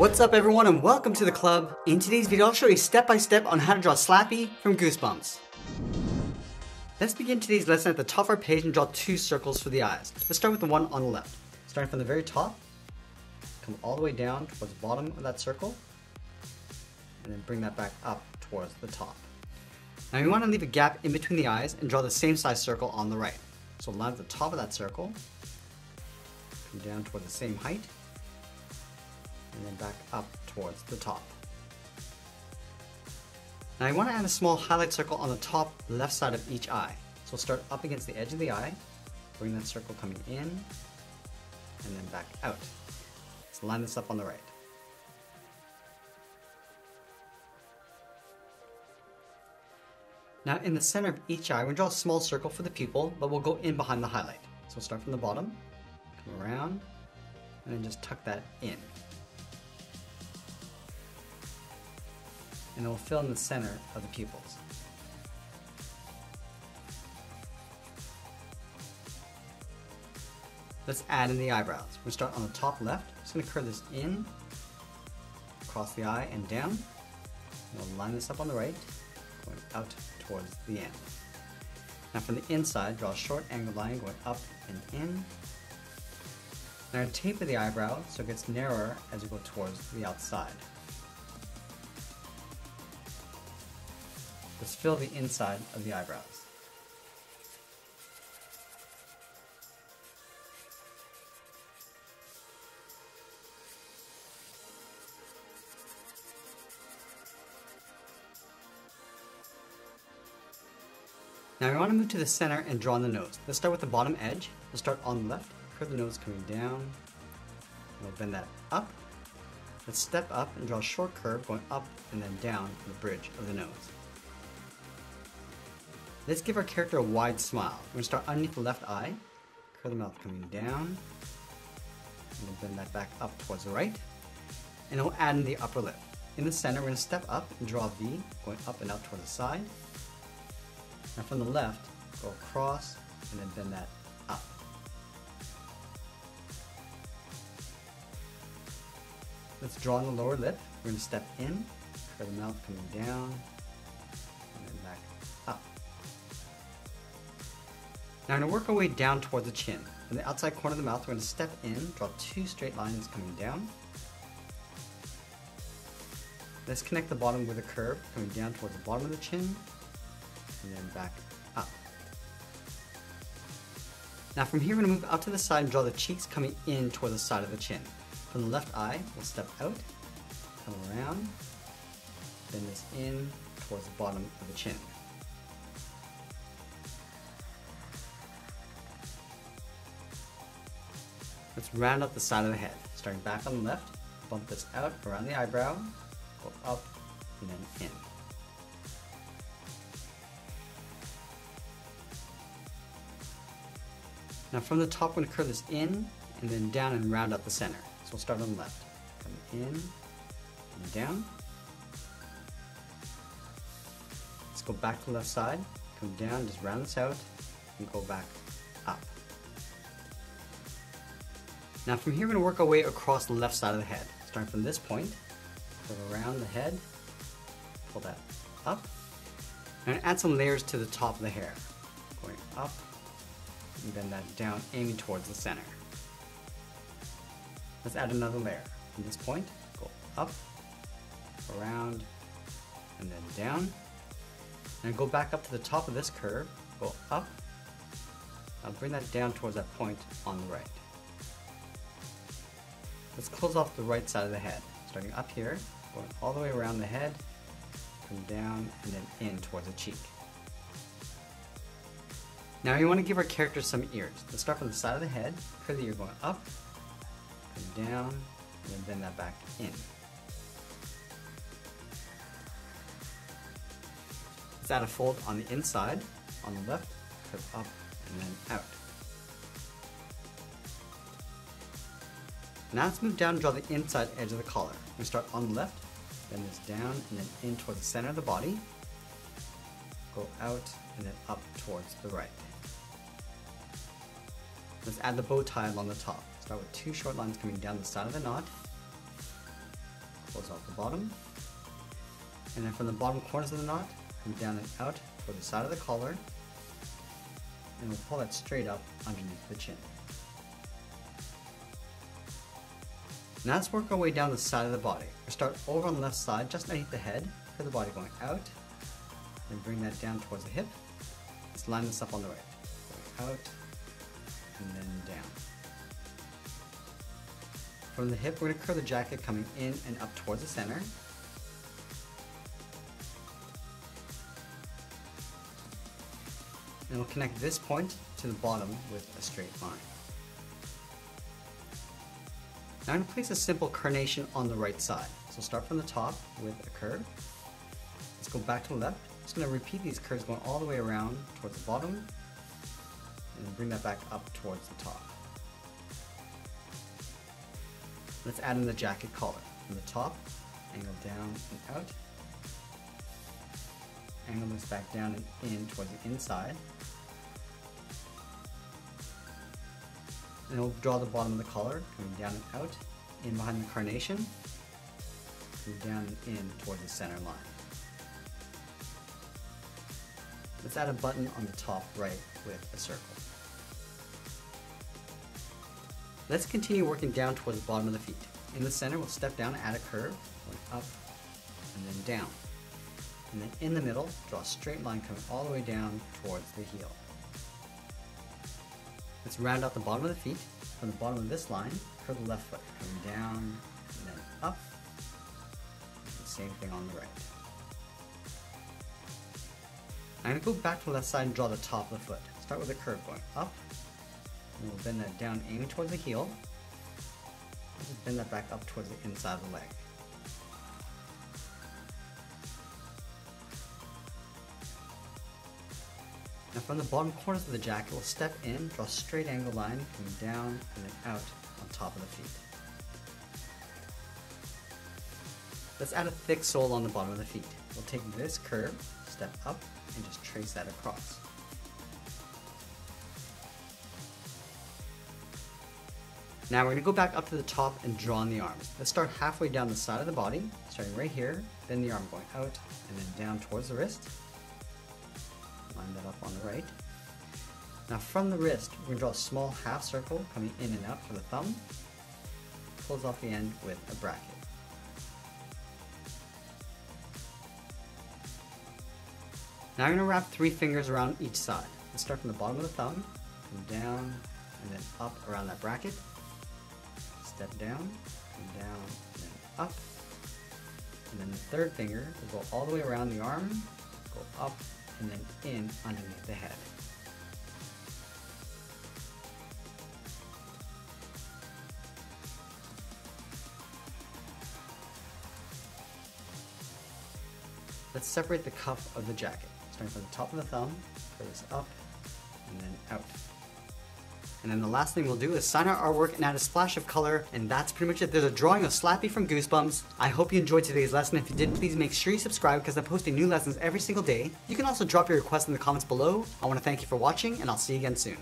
What's up everyone and welcome to the club. In today's video I'll show you step by step on how to draw Slappy from Goosebumps. Let's begin today's lesson at the top of our page and draw two circles for the eyes. Let's start with the one on the left. Starting from the very top, come all the way down towards the bottom of that circle, and then bring that back up towards the top. Now you want to leave a gap in between the eyes and draw the same size circle on the right. So line up the top of that circle, come down toward the same height, and then back up towards the top. Now you want to add a small highlight circle on the top left side of each eye. So start up against the edge of the eye, bring that circle coming in, and then back out. Let's line this up on the right. Now in the center of each eye, we're going to draw a small circle for the pupil, but we'll go in behind the highlight. So start from the bottom, come around, and then just tuck that in. And it will fill in the center of the pupils. Let's add in the eyebrows. We're going to start on the top left. Just going to curve this in, across the eye and down. And we'll line this up on the right, going out towards the end. Now from the inside, draw a short angled line going up and in. Now taper the eyebrow so it gets narrower as you go towards the outside. Let's fill the inside of the eyebrows. Now we want to move to the center and draw on the nose. Let's start with the bottom edge. We'll start on the left, curve the nose coming down. We'll bend that up. Let's step up and draw a short curve going up and then down the bridge of the nose. Let's give our character a wide smile. We're going to start underneath the left eye, curve the mouth coming down, and we'll bend that back up towards the right, and we'll add in the upper lip. In the center, we're going to step up and draw a V, going up and out toward the side. Now from the left, go across, and then bend that up. Let's draw on the lower lip. We're going to step in, curve the mouth coming down, and then back up. Now we're going to work our way down toward the chin. In the outside corner of the mouth, we're going to step in, draw two straight lines coming down. Let's connect the bottom with a curve coming down towards the bottom of the chin, and then back up. Now from here, we're going to move out to the side and draw the cheeks coming in toward the side of the chin. From the left eye, we'll step out, come around, bend this in towards the bottom of the chin. Let's round up the side of the head. Starting back on the left, bump this out around the eyebrow, go up and then in. Now from the top, we're going to curve this in and then down and round up the center. So we'll start on the left. Come in and down. Let's go back to the left side, come down, just round this out, and go back up. Now from here, we're going to work our way across the left side of the head. Starting from this point, curve around the head, pull that up, and add some layers to the top of the hair. Going up, and bend that down, aiming towards the center. Let's add another layer. From this point, go up, around, and then down. And go back up to the top of this curve, go up, now bring that down towards that point on the right. Let's close off the right side of the head. Starting up here, going all the way around the head, come down, and then in towards the cheek. Now you want to give our character some ears. Let's start from the side of the head, curve the ear going up, come down, and then bend that back in. Let's add a fold on the inside, on the left, curve up, and then out. Now let's move down and draw the inside edge of the collar. We start on the left, bend this down, and then in towards the center of the body. Go out, and then up towards the right. Let's add the bow tie along the top. Start with two short lines coming down the side of the knot, pulls off the bottom. And then from the bottom corners of the knot, come down and out for the side of the collar. And we'll pull that straight up underneath the chin. Now let's work our way down the side of the body. We'll start over on the left side, just underneath the head, for the body going out. Then bring that down towards the hip. Let's line this up on the right. Out, and then down. From the hip, we're going to curl the jacket coming in and up towards the center. And we'll connect this point to the bottom with a straight line. Now I'm going to place a simple carnation on the right side. So start from the top with a curve. Let's go back to the left. Just going to repeat these curves going all the way around towards the bottom, and bring that back up towards the top. Let's add in the jacket collar. From the top, angle down and out. Angle this back down and in towards the inside. And we'll draw the bottom of the collar, coming down and out, in behind the carnation, and down and in towards the center line. Let's add a button on the top right with a circle. Let's continue working down towards the bottom of the feet. In the center, we'll step down and add a curve, going up and then down. And then in the middle, draw a straight line coming all the way down towards the heel. Let's round out the bottom of the feet. From the bottom of this line, curl the left foot, coming down and then up. And the same thing on the right. I'm going to go back to the left side and draw the top of the foot. Start with a curve going up, and we'll bend that down aiming towards the heel. We'll just bend that back up towards the inside of the leg. Now from the bottom corners of the jacket, we'll step in, draw a straight angle line, coming down and then out on top of the feet. Let's add a thick sole on the bottom of the feet. We'll take this curve, step up, and just trace that across. Now we're going to go back up to the top and draw in the arms. Let's start halfway down the side of the body, starting right here, then the arm going out, and then down towards the wrist. Line that up on the right. Now from the wrist, we're going to draw a small half circle coming in and out for the thumb. Pulls off the end with a bracket. Now I'm going to wrap 3 fingers around each side. Let's start from the bottom of the thumb, come down, and then up around that bracket. Step down, come down, and then up. And then the third finger will go all the way around the arm, go up, and then in underneath the head. Let's separate the cuff of the jacket. Starting from the top of the thumb, curl this up, and then out. And then the last thing we'll do is sign our artwork and add a splash of color, and that's pretty much it. There's a drawing of Slappy from Goosebumps. I hope you enjoyed today's lesson. If you did, please make sure you subscribe because I'm posting new lessons every single day. You can also drop your requests in the comments below. I want to thank you for watching, and I'll see you again soon.